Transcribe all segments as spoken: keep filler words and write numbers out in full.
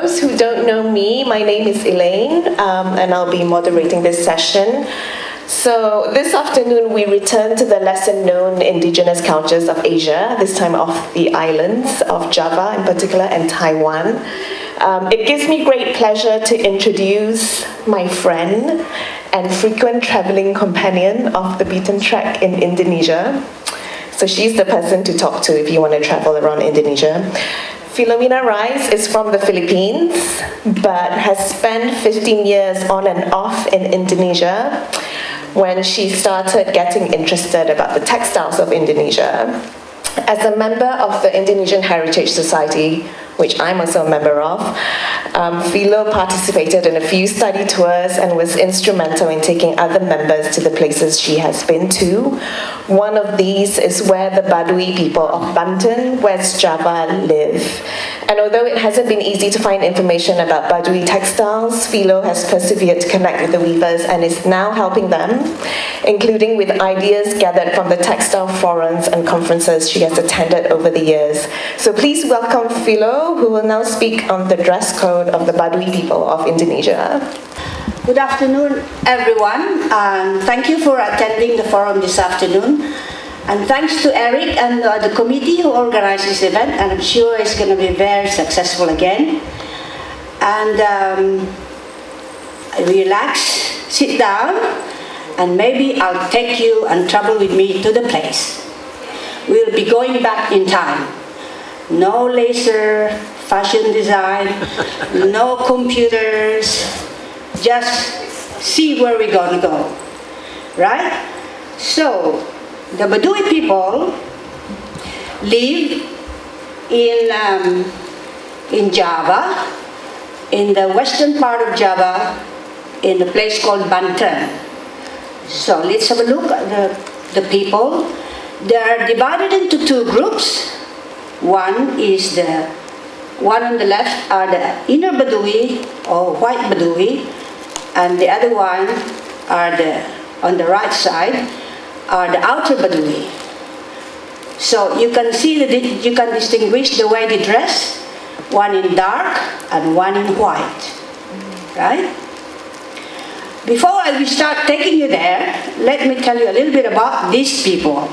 those who don't know me, my name is Elaine, um, and I'll be moderating this session. So this afternoon we return to the lesser known indigenous cultures of Asia, this time off the islands of Java in particular and Taiwan. Um, it gives me great pleasure to introduce my friend and frequent traveling companion of the beaten track in Indonesia. So she's the person to talk to if you want to travel around Indonesia. Filomena Riess is from the Philippines, but has spent fifteen years on and off in Indonesia when she started getting interested about the textiles of Indonesia. As a member of the Indonesian Heritage Society, which I'm also a member of, um, Philo participated in a few study tours and was instrumental in taking other members to the places she has been to. One of these is where the Baduy people of Banten, West Java, live. And although it hasn't been easy to find information about Baduy textiles, Philo has persevered to connect with the weavers and is now helping them, including with ideas gathered from the textile forums and conferences she has attended over the years. So please welcome Philo, who will now speak on the dress code of the Baduy people of Indonesia. Good afternoon, everyone, and thank you for attending the forum this afternoon. And thanks to Eric and uh, the committee who organized this event, and I'm sure it's going to be very successful again. And um, relax, sit down, and maybe I'll take you and travel with me to the place. We'll be going back in time. No laser, fashion design, no computers, just see where we're gonna go, right? So, the Baduy people live in, um, in Java, in the western part of Java, in a place called Banten. So let's have a look at the, the people. They are divided into two groups. One is the one on the left are the inner Baduy or white Baduy, and the other one are the on the right side are the outer Baduy. So you can see that you can distinguish the way they dress, one in dark and one in white, right? Before we start taking you there, let me tell you a little bit about these people.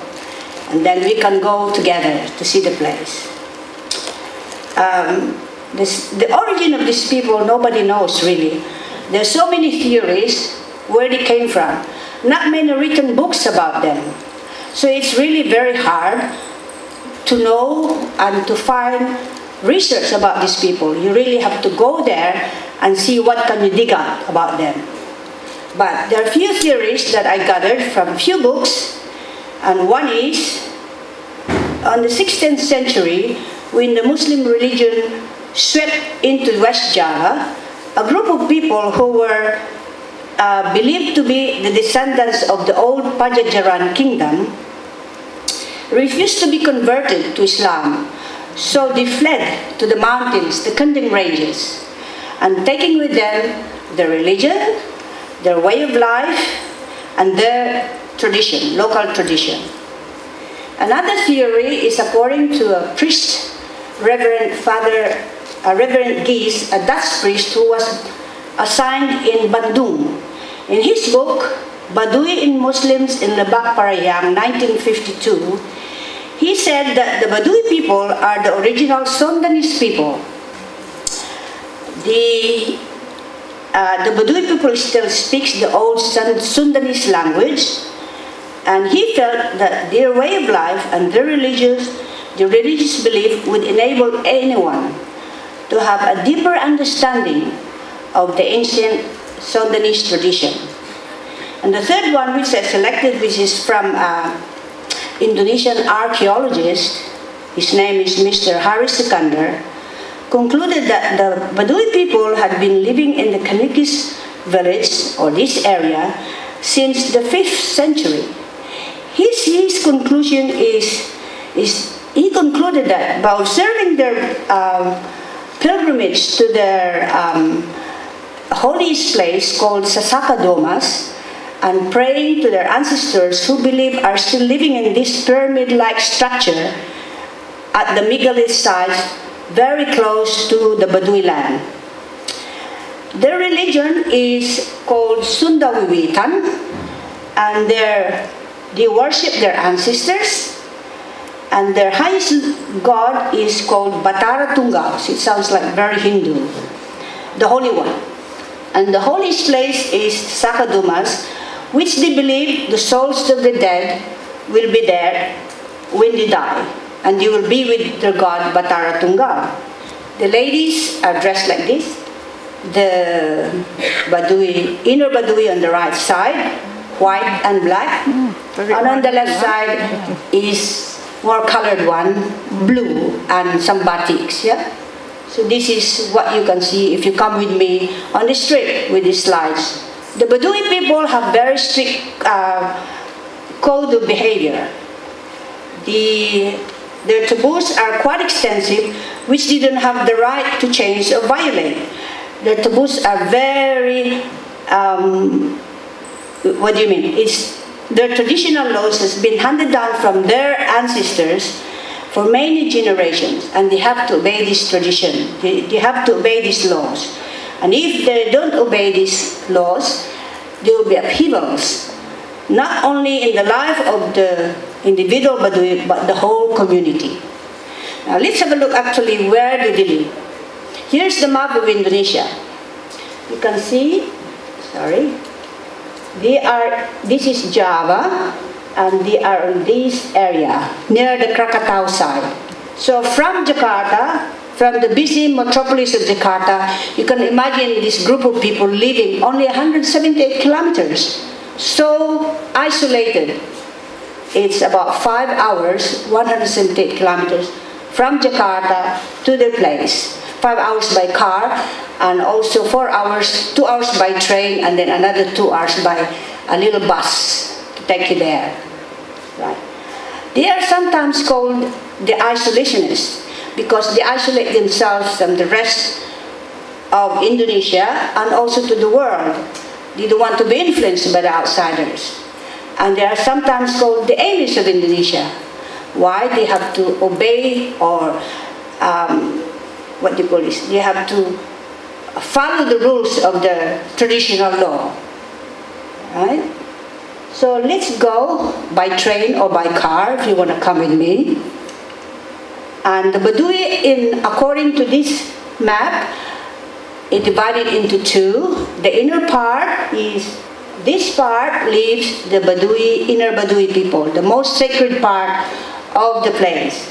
And then we can go together to see the place. Um, this, the origin of these people, nobody knows really. There are so many theories where they came from. Not many written books about them. So it's really very hard to know and to find research about these people. You really have to go there and see what can you dig up about them. But there are a few theories that I gathered from a few books. And one is, on the sixteenth century, when the Muslim religion swept into West Java, a group of people who were uh, believed to be the descendants of the old Pajajaran kingdom refused to be converted to Islam. So they fled to the mountains, the Kunding Ranges, and taking with them their religion, their way of life, and their tradition, local tradition. Another theory is according to a priest, Reverend Father, uh, Reverend Gies, a Dutch priest who was assigned in Bandung. In his book, Baduy in Muslims in Lebak Parayang, nineteen fifty-two, he said that the Baduy people are the original Sundanese people. The, uh, the Baduy people still speaks the old Sundanese language, and he felt that their way of life and their religious, their religious belief would enable anyone to have a deeper understanding of the ancient Sundanese tradition. And the third one, which I selected, which is from an Indonesian archaeologist, his name is Mister Haris Sikander, concluded that the Baduy people had been living in the Kanekes village, or this area, since the fifth century. His, his conclusion is, is, he concluded that by observing their um, pilgrimage to their um, holiest place called Sasaka Domas and praying to their ancestors who believe are still living in this pyramid-like structure at the megalith site very close to the Baduy land. Their religion is called Sundawiwitan, and they worship their ancestors, and their highest god is called Batara Tunggal. It sounds like very Hindu, the Holy One. And the holiest place is Sakadumas, which they believe the souls of the dead will be there when they die, and you will be with their god Batara Tunggal. The ladies are dressed like this. The Baduy, inner Baduy on the right side, white and black, mm, and on the left side is more colored one, blue, and some batiks. Yeah? So this is what you can see if you come with me on the street with these slides. The Baduy people have very strict uh, code of behavior. The, their taboos are quite extensive, which they don't have the right to change or violate. Their taboos are very, um, what do you mean? It's, their traditional laws has been handed down from their ancestors for many generations, and they have to obey this tradition. They, they have to obey these laws. And if they don't obey these laws, there will be upheavals, not only in the life of the individual, but the, but the whole community. Now let's have a look actually where do they live. Here's the map of Indonesia. You can see, sorry, they are, this is Java, and they are in this area, near the Krakatau side. So from Jakarta, from the busy metropolis of Jakarta, you can imagine this group of people living only one hundred seventy-eight kilometers, so isolated. It's about five hours, one hundred seventy-eight kilometers, from Jakarta to their place. Five hours by car, and also four hours, two hours by train, and then another two hours by a little bus to take you there. Right? They are sometimes called the isolationists because they isolate themselves from the rest of Indonesia and also to the world. They don't want to be influenced by the outsiders. And they are sometimes called the Amish of Indonesia. Why? They have to obey or um, what do you call this? They have to follow the rules of the traditional law. Right? So let's go by train or by car if you want to come with me. And the Baduy, in, according to this map, is divided into two. The inner part is, this part leaves the Baduy, inner Baduy people, the most sacred part of the place.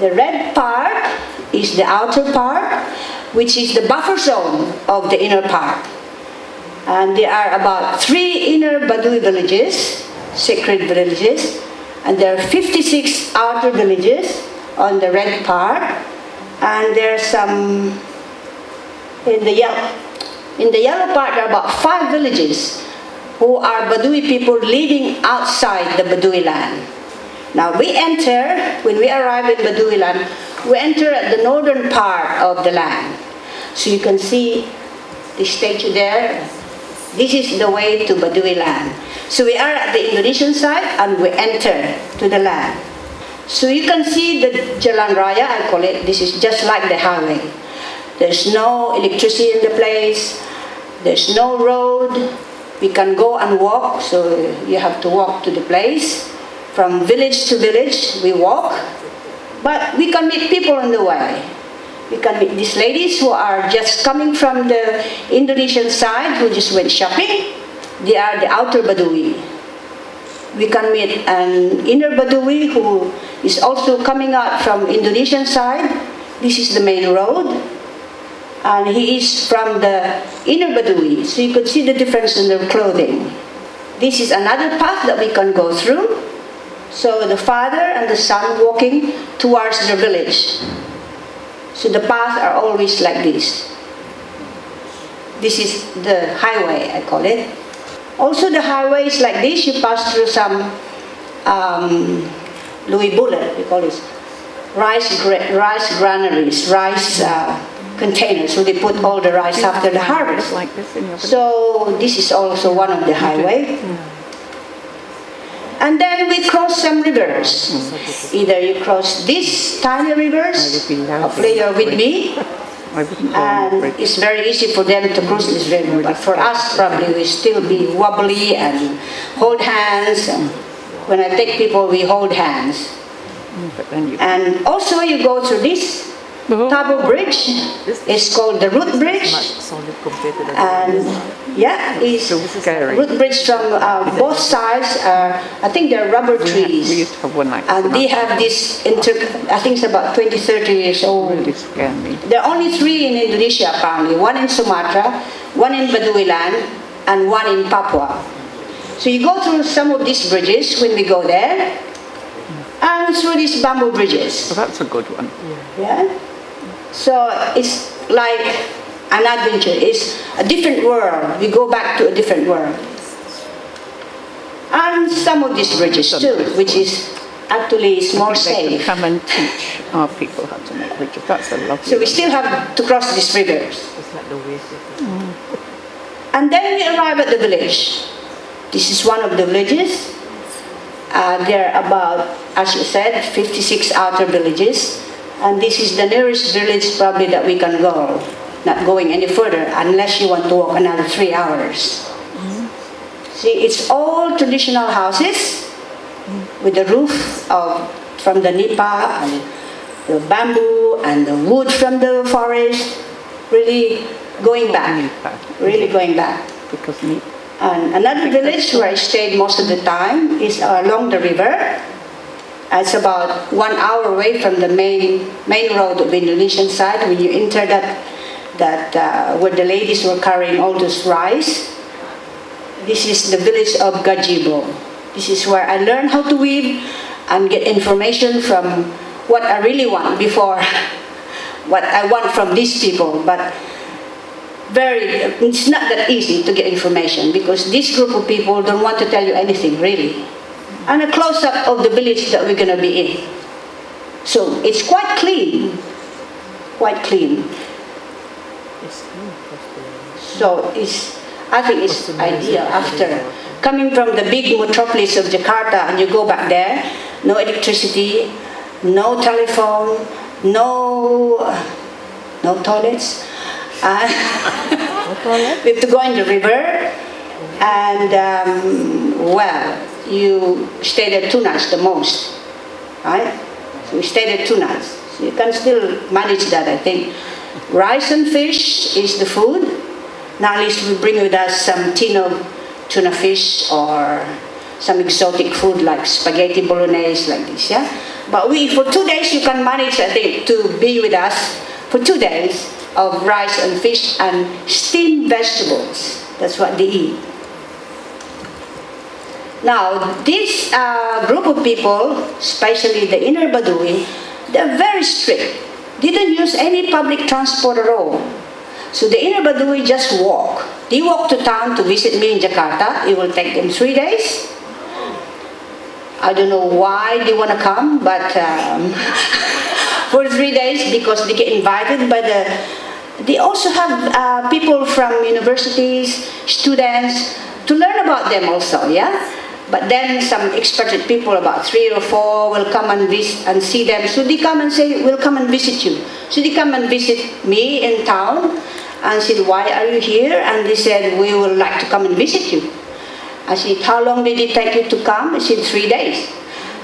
The red part is the outer part, which is the buffer zone of the inner part. And there are about three inner Baduy villages, sacred villages, and there are fifty-six outer villages on the red part, and there are some in the yellow. In the yellow part, there are about five villages who are Baduy people living outside the Baduy land. Now we enter, when we arrive in Baduy land, we enter at the northern part of the land. So you can see the statue there. This is the way to Baduy land. So we are at the Indonesian side and we enter to the land. So you can see the Jalan Raya, I call it. This is just like the highway. There's no electricity in the place. There's no road. We can go and walk. So you have to walk to the place. From village to village, we walk. But we can meet people on the way. We can meet these ladies who are just coming from the Indonesian side, who just went shopping. They are the outer Baduy. We can meet an inner Baduy who is also coming out from Indonesian side. This is the main road. And he is from the inner Baduy. So you could see the difference in their clothing. This is another path that we can go through. So the father and the son walking towards the village. So the paths are always like this. This is the highway, I call it. Also the highway is like this. You pass through some um, Louis Bullet, we call it, rice, gra rice graanaries, rice uh, containers. So they put all the rice after the harvest. Like this in your so this is also one of the highway. Yeah. And then we cross some rivers. Either you cross these tiny rivers, hopefully you're with me, and it's very easy for them to cross this river. But for us, probably we still be wobbly and hold hands. And when I take people, we hold hands. And also, you go through this Tabo Bridge. It's called the Root Bridge. And yeah, it's Root Bridge from uh, both sides. Uh, I think they're rubber trees. We used to have one like that. And they have this, inter I think it's about twenty, thirty years old. There are only three in Indonesia apparently. One in Sumatra, one in Baduy land, and one in Papua. So you go through some of these bridges when we go there. And through these bamboo bridges. Oh, that's a good one. Yeah. Yeah? So it's like an adventure. It's a different world. We go back to a different world. And some of these bridges too, which is actually is more safe. Come and teach our people how to make bridges. That's a lovely. So we still have to cross these rivers. It's like the way. And then we arrive at the village. This is one of the villages. Uh, there are about, as you said, fifty-six outer villages, and this is the nearest village probably that we can go, not going any further unless you want to walk another three hours. Mm-hmm. See, it's all traditional houses mm-hmm. with the roof of, from the nipa and the bamboo and the wood from the forest, really going back, really going back. Because nipa. And another village where I stayed most of the time is along the river. It's about one hour away from the main main road of the Indonesian side. When you enter that, that uh, where the ladies were carrying all this rice, this is the village of Gajibo. This is where I learned how to weave and get information from what I really want before what I want from these people. But Very, it's not that easy to get information because this group of people don't want to tell you anything really. And a close-up of the village that we're going to be in. So it's quite clean, quite clean. So it's, I think it's ideal after coming from the big metropolis of Jakarta and you go back there, no electricity, no telephone, no, no toilets. We have to go in the river, and um, well, you stay there two nights the most, right? So we stay there two nights. So you can still manage that, I think. Rice and fish is the food. Now at least we bring with us some tin of tuna fish or some exotic food like spaghetti bolognese, like this, yeah. But we, for two days, you can manage, I think, to be with us for two days. Of rice and fish and steamed vegetables. That's what they eat. Now, this uh, group of people, especially the inner Baduy, they're very strict. They don't use any public transport at all. So the inner Baduy just walk. They walk to town to visit me in Jakarta. It will take them three days. I don't know why they want to come, but um, for three days because they get invited by the. They also have uh, people from universities, students, to learn about them also, yeah? But then some expatriate people, about three or four, will come and, vis and see them. So they come and say, we'll come and visit you. So they come and visit me in town and said, why are you here? And they said, we would like to come and visit you. I said, how long did it take you to come? I said, three days.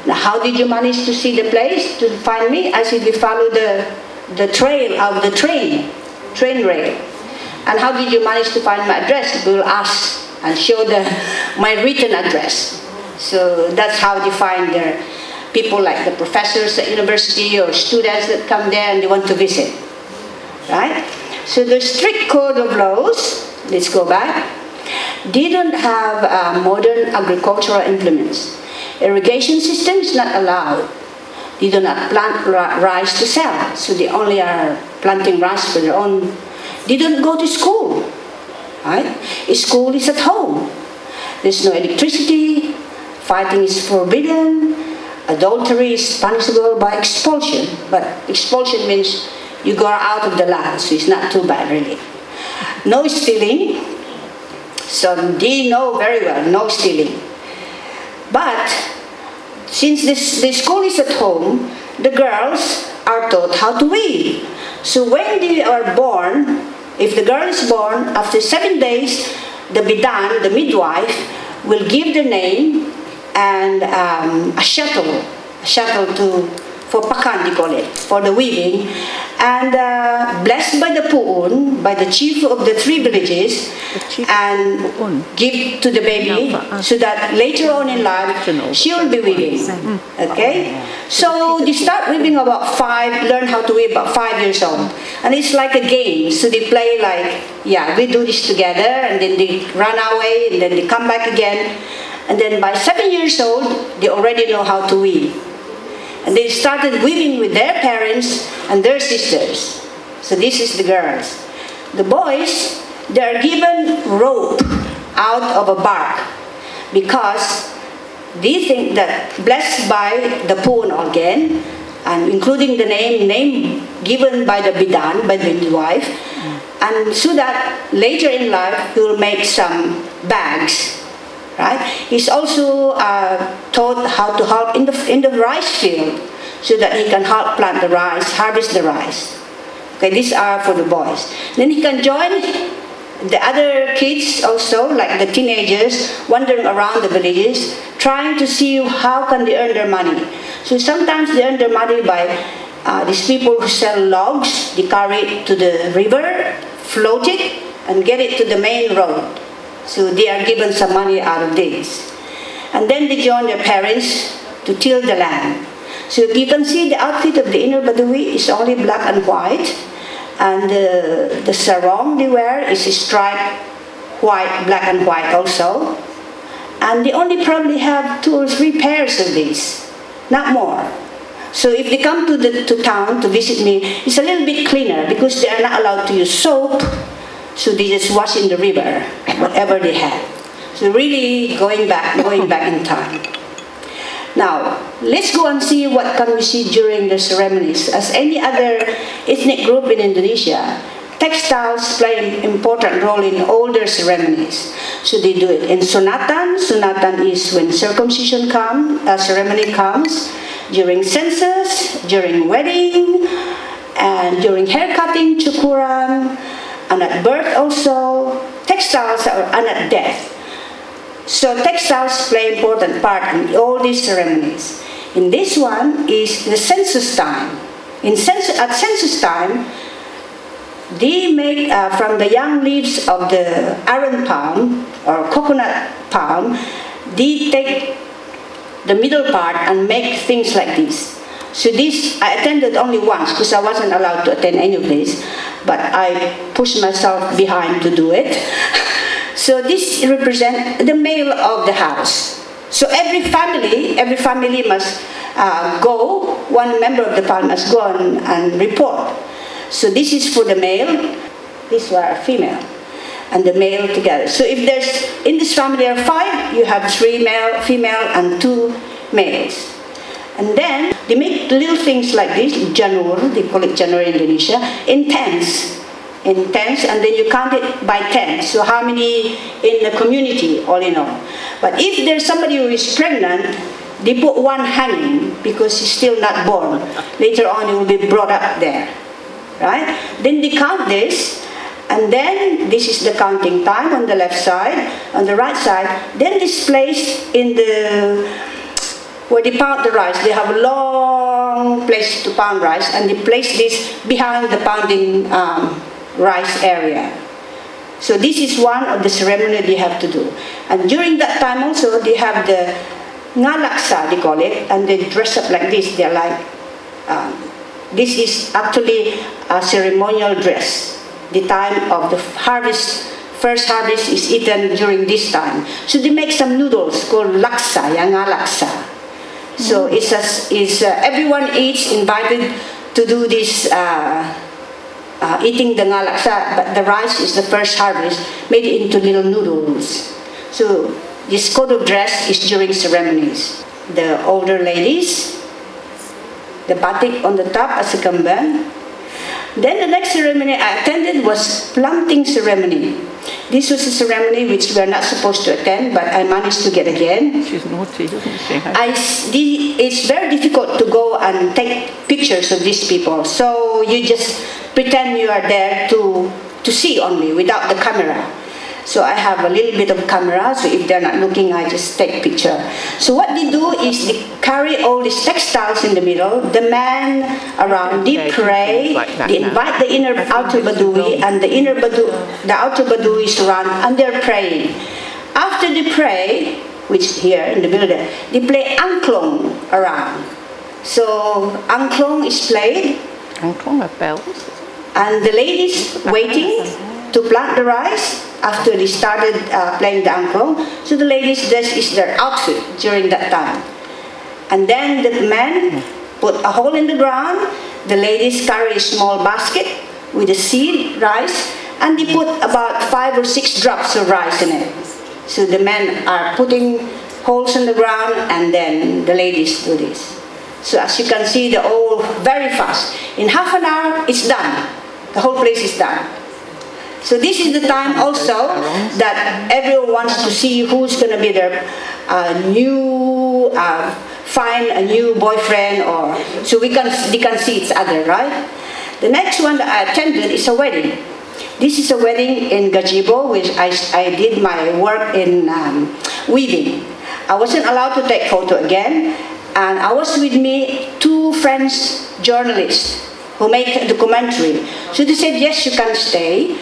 Now, how did you manage to see the place, to find me? I said, we follow the, the trail of the train, train rail. And how did you manage to find my address? We'll ask and show the, my written address. So that's how they find their people like the professors at university or students that come there and they want to visit, right? So the strict code of laws, let's go back, didn't have uh, modern agricultural implements. Irrigation system is not allowed. They do not plant rice to sell, so they only are planting rice for their own. They don't go to school, right? School is at home. There's no electricity, fighting is forbidden, adultery is punishable by expulsion, but expulsion means you go out of the land, so it's not too bad really. No stealing, so they know very well, no stealing. But since this, the school is at home, the girls are taught how to weave. So when they are born, if the girl is born, after seven days, the bidan, the midwife, will give the name and um, a shuttle, a shuttle to, for pakan, they call it, for the weaving. And uh, blessed by the pu'un, by the chief of the three villages, and give to the baby so that later on in life, she will be weaving, okay? So they start weaving about five, learn how to weave about five years old. And it's like a game, so they play like, yeah, we do this together, and then they run away, and then they come back again. And then by seven years old, they already know how to weave. And they started weaving with their parents and their sisters. So this is the girls. The boys, they are given rope out of a bark because they think that blessed by the pu'un again, and including the name, name given by the bidan, by the midwife, and so that later in life he will make some bags. Right? He's also uh, taught how to help in the, in the rice field so that he can help plant the rice, harvest the rice. Okay, these are for the boys. Then he can join the other kids also, like the teenagers, wandering around the villages, trying to see how can they earn their money. So sometimes they earn their money by uh, these people who sell logs, they carry it to the river, float it, and get it to the main road. So they are given some money out of this. And then they join their parents to till the land. So you can see the outfit of the inner Baduy is only black and white. And the, the sarong they wear is striped white, black and white also. And they only probably have two or three pairs of these, not more. So if they come to, the, to town to visit me, it's a little bit cleaner because they are not allowed to use soap. So they just wash in the river, whatever they have. So really going back, going back in time. Now, let's go and see what can we see during the ceremonies. As any other ethnic group in Indonesia, textiles play an important role in all their ceremonies. So they do it in sunatan. Sunatan is when circumcision comes, a ceremony comes, during census, during wedding, and during haircutting, cukuran, and at birth also, textiles are, and at death. So textiles play an important part in all these ceremonies. In this one is the census time. In census, at census time, they make uh, from the young leaves of the aran palm or coconut palm, they take the middle part and make things like this. So this, I attended only once because I wasn't allowed to attend any place, but I pushed myself behind to do it. So this represents the male of the house. So every family, every family must uh, go, one member of the family must go and, and report. So this is for the male, these were female, and the male together. So if there's, in this family there are five, you have three male, female and two males. And then they make little things like this, janur, they call it janur in Indonesia, in tens, in tens, and then you count it by tens. So how many in the community, all in all. But if there's somebody who is pregnant, they put one hanging because he's still not born. Later on, he will be brought up there, right? Then they count this, and then this is the counting time on the left side, on the right side. Then this place in the where they pound the rice, they have a long place to pound rice, and they place this behind the pounding um, rice area. So this is one of the ceremony they have to do. And during that time also, they have the ngalaksa, they call it, and they dress up like this. They're like, um, this is actually a ceremonial dress. The time of the harvest, first harvest is eaten during this time. So they make some noodles called laksa, ya ngalaksa. So it's a, it's a, everyone is invited to do this, uh, uh, eating the ngalaksa, but the rice is the first harvest, made into little noodles. So this code of dress is during ceremonies. The older ladies, the batik on the top as a kamban. Then the next ceremony I attended was planting ceremony. This was a ceremony which we are not supposed to attend, but I managed to get again. She's naughty, doesn't she? I, it's very difficult to go and take pictures of these people. So you just pretend you are there to to see only without the camera. So I have a little bit of camera, so if they're not looking, I just take picture. So what they do is they carry all these textiles in the middle, the men around, they pray, like they invite now. the inner outer Baduy, and the inner Baduy, the outer Baduy is around, and they're praying. After they pray, which here in the middle there, they play angklung around. So angklung is played, angklung are bells, and the ladies waiting to plant the rice. After they started uh, playing the angklung, so the ladies, this is their outfit during that time. And then the men put a hole in the ground, the ladies carry a small basket with a seed, rice, and they put about five or six drops of rice in it. So the men are putting holes in the ground, and then the ladies do this. So as you can see, they're all very fast. In half an hour, it's done. The whole place is done. So this is the time also that everyone wants to see who's going to be their uh, new, uh, find a new boyfriend, or so we can they can see each other, right? The next one that I attended is a wedding. This is a wedding in Gajibo, which I, I did my work in um, weaving. I wasn't allowed to take photo again, and I was with me two French journalists who make a documentary. So they said, yes, you can stay.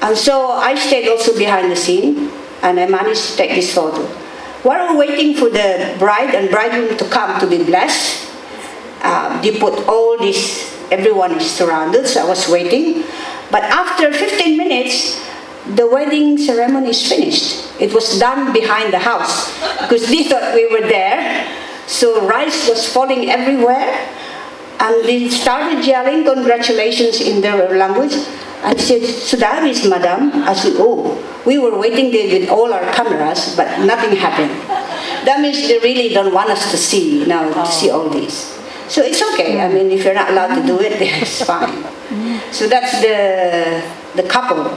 And so I stayed also behind the scene, and I managed to take this photo. While we're waiting for the bride and bridegroom to come to be blessed, uh, they put all this, everyone is surrounded, so I was waiting. But after fifteen minutes, the wedding ceremony is finished. It was done behind the house, because they thought we were there. So rice was falling everywhere, and they started yelling congratulations in their language. I said, "Sudaris, madam." I said, "Oh, we were waiting there with all our cameras, but nothing happened." That means they really don't want us to see, you know, to see all this. So it's okay. I mean, if you're not allowed to do it, it's fine. So that's the the couple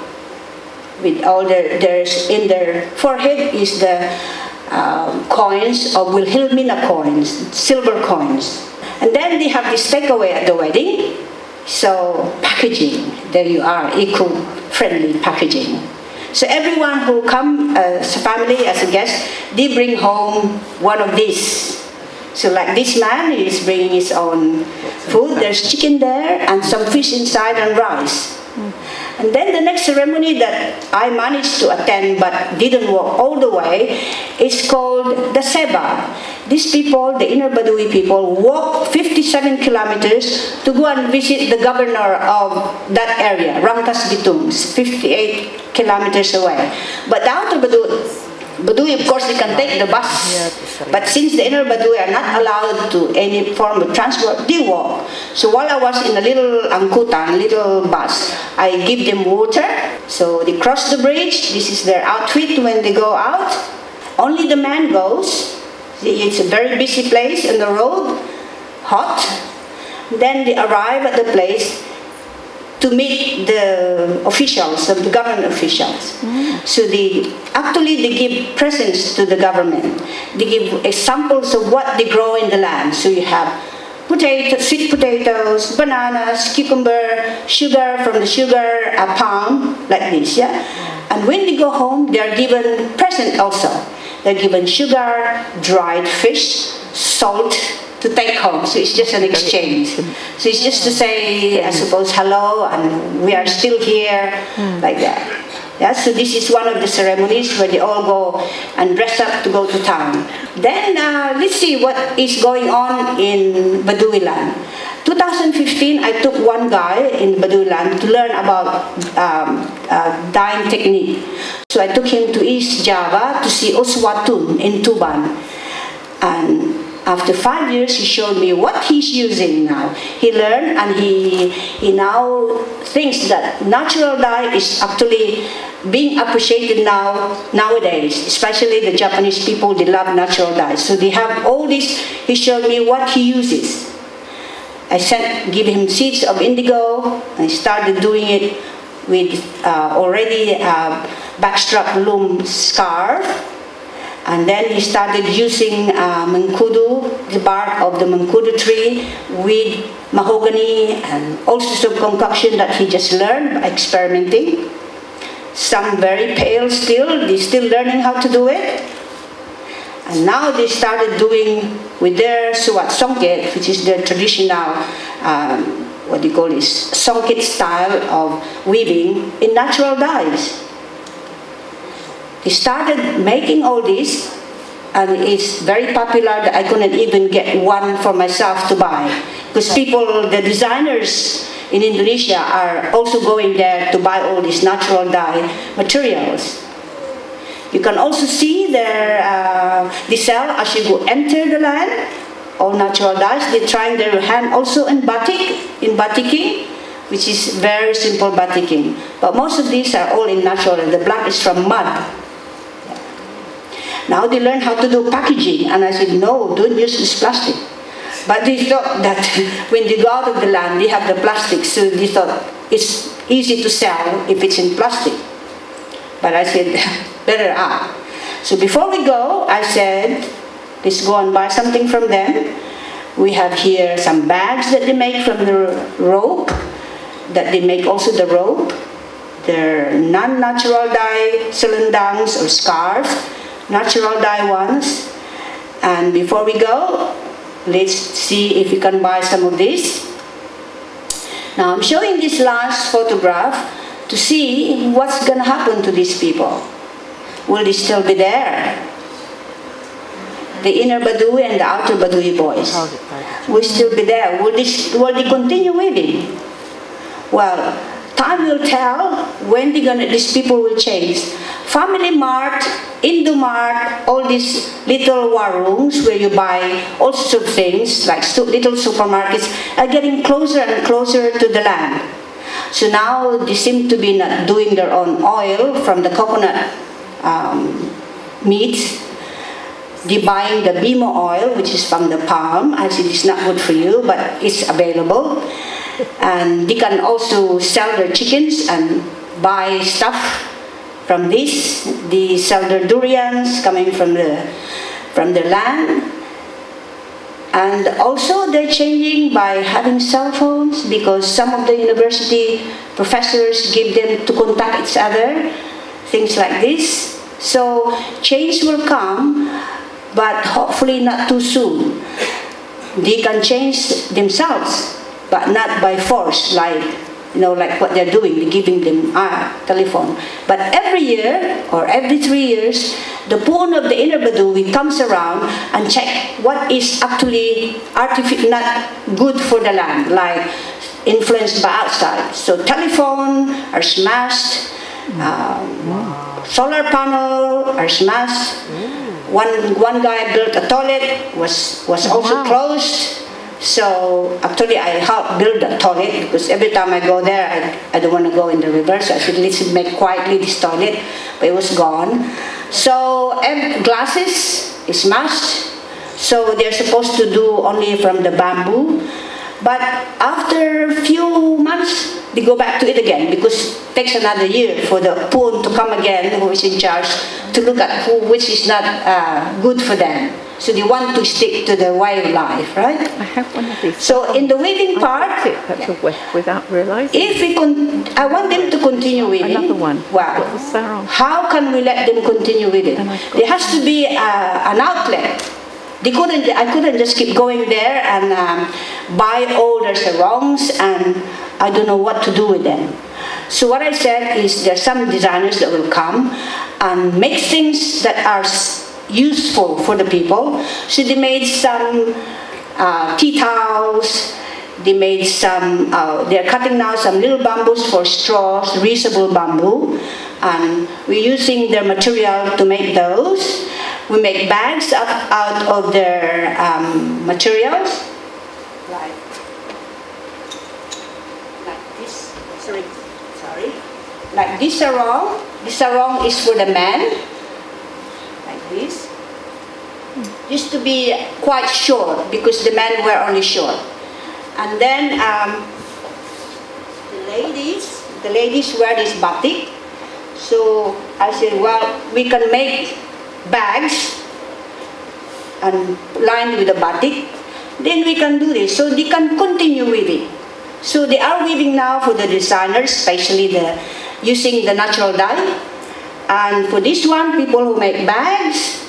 with all their there's in their forehead is the um, coins of Wilhelmina coins, silver coins, and then they have this takeaway at the wedding. So packaging, there you are, eco-friendly packaging. So everyone who come as a family, as a guest, they bring home one of these. So like this man, he is bringing his own food. There's chicken there and some fish inside and rice. And then the next ceremony that I managed to attend but didn't walk all the way is called the Seba. These people, the Inner Baduy people, walk fifty-seven kilometers to go and visit the governor of that area, Rangkas Bitung, fifty-eight kilometers away. But the Outer Baduy, Baduy, of course, they can take the bus, but since the Inner Baduy are not allowed to any form of transport, they walk. So while I was in a little angkutan, little bus, I give them water, so they cross the bridge. This is their outfit when they go out. Only the man goes. It's a very busy place on the road, hot. Then they arrive at the place to meet the officials, the government officials. Mm. So they, actually they give presents to the government. They give examples of what they grow in the land. So you have potatoes, sweet potatoes, bananas, cucumber, sugar from the sugar, a pound, like this, yeah? And when they go home, they're given present also. They're given sugar, dried fish, salt, to take home, so it's just an exchange. So it's just to say, I suppose, hello, and we are still here, mm. like that. Yeah, so this is one of the ceremonies where they all go and dress up to go to town. Then uh, let's see what is going on in Baduy land. twenty fifteen, I took one guy in Baduy land to learn about um, uh, dyeing technique. So I took him to East Java to see Uswatum in Tuban. And after five years, he showed me what he's using now. He learned, and he, he now thinks that natural dye is actually being appreciated now nowadays, especially the Japanese people, they love natural dye. So they have all this. He showed me what he uses. I sent, give him seeds of indigo, and I started doing it with uh, already uh, backstrap loom scarf. And then he started using uh, mengkudu, the bark of the mengkudu tree, with mahogany and all sorts of concoction that he just learned by experimenting. Some very pale still, they're still learning how to do it. And now they started doing with their suwat songket, which is their traditional, um, what do you call this, songket style of weaving in natural dyes. He started making all this, and it's very popular that I couldn't even get one for myself to buy. Because people, the designers in Indonesia are also going there to buy all these natural dye materials. You can also see their, uh, they sell as you go enter the land, all natural dyes. They're trying their hand also in batik, in batiking, which is very simple batiking. But most of these are all in natural, and the black is from mud. Now they learn how to do packaging, and I said, no, don't use this plastic. But they thought that when they go out of the land, they have the plastic, so they thought it's easy to sell if it's in plastic. But I said, better up. So before we go, I said, let's go and buy something from them. We have here some bags that they make from the rope, that they make also the rope, their non-natural dye selendang's or scarf, natural dye ones. And before we go, let's see if we can buy some of this. Now I'm showing this last photograph to see what's going to happen to these people. Will they still be there? The inner Baduy and the outer Baduy boys will still be there. Will they, will they continue weaving? Well, time will tell when they're gonna, these people will change. Family Mart, Indomart, all these little warungs where you buy all sorts of things, like little supermarkets, are getting closer and closer to the land. So now they seem to be not doing their own oil from the coconut um, meat. They're buying the Bimo oil, which is from the palm. I said it's not good for you, but it's available. And they can also sell their chickens and buy stuff from this. They sell their durians coming from the from the land. And also they're changing by having cell phones, because some of the university professors give them to contact each other, things like this. So change will come, but hopefully not too soon. They can change themselves, but not by force, like, you know, like what they're doing, they're giving them a telephone. But every year, or every three years, the Poon of the Inner Baduy comes around and check what is actually not good for the land, like influenced by outside. So telephone are smashed, um, wow. solar panel are smashed. Mm. One, one guy built a toilet, was, was oh, also wow. closed. So actually I helped build a toilet, because every time I go there, I, I don't want to go in the river, so I should listen, make quietly this toilet, but it was gone. So and glasses is smashed, so they're supposed to do only from the bamboo. But after a few months, they go back to it again, because it takes another year for the Poon to come again, who is in charge, to look at who, which is not uh, good for them. So they want to stick to the wildlife, right? I have one of these. So in the weaving part, it, that's yeah. a way, without realizing. If we con I want them to continue weaving. Another one. Well, how can we let them continue weaving? There has to be uh, an outlet. They couldn't. I couldn't just keep going there and um, buy all their sarongs, and I don't know what to do with them. So what I said is, there are some designers that will come and make things that are useful for the people. So they made some uh, tea towels, they made some, uh, they're cutting now some little bamboos for straws, reusable bamboo, and we're using their material to make those. We make bags up, out of their um, materials, like, like this, sorry, sorry, like this sarong. This sarong is for the man. This used to be quite short, because the men were only short, and then um, the ladies, the ladies wear this batik. So I said, well, we can make bags and lined with a batik, then we can do this. So they can continue weaving. So they are weaving now for the designers, especially the using the natural dye. And for this one, people who make bags,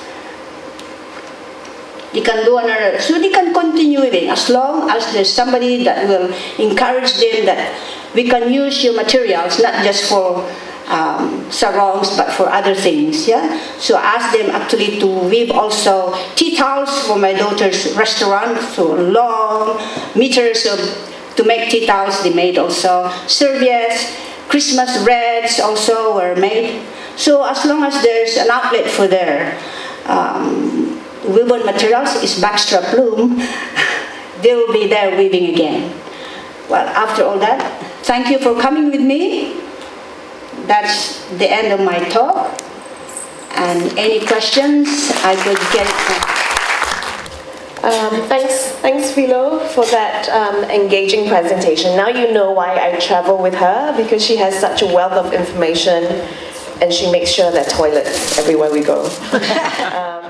they can do another. So they can continue weaving as long as there's somebody that will encourage them that we can use your materials, not just for um, sarongs, but for other things. Yeah. So I asked them actually to weave also tea towels for my daughter's restaurant, so long meters of, to make tea towels. They made also serviettes, Christmas wreaths also were made. So as long as there's an outlet for their um, woven materials, is backstrap loom, they will be there weaving again. Well, after all that, thank you for coming with me. That's the end of my talk. And any questions I could get? Um, thanks, thanks Philo, for that um, engaging presentation. Now you know why I travel with her, because she has such a wealth of information, and she makes sure there are toilets everywhere we go. um,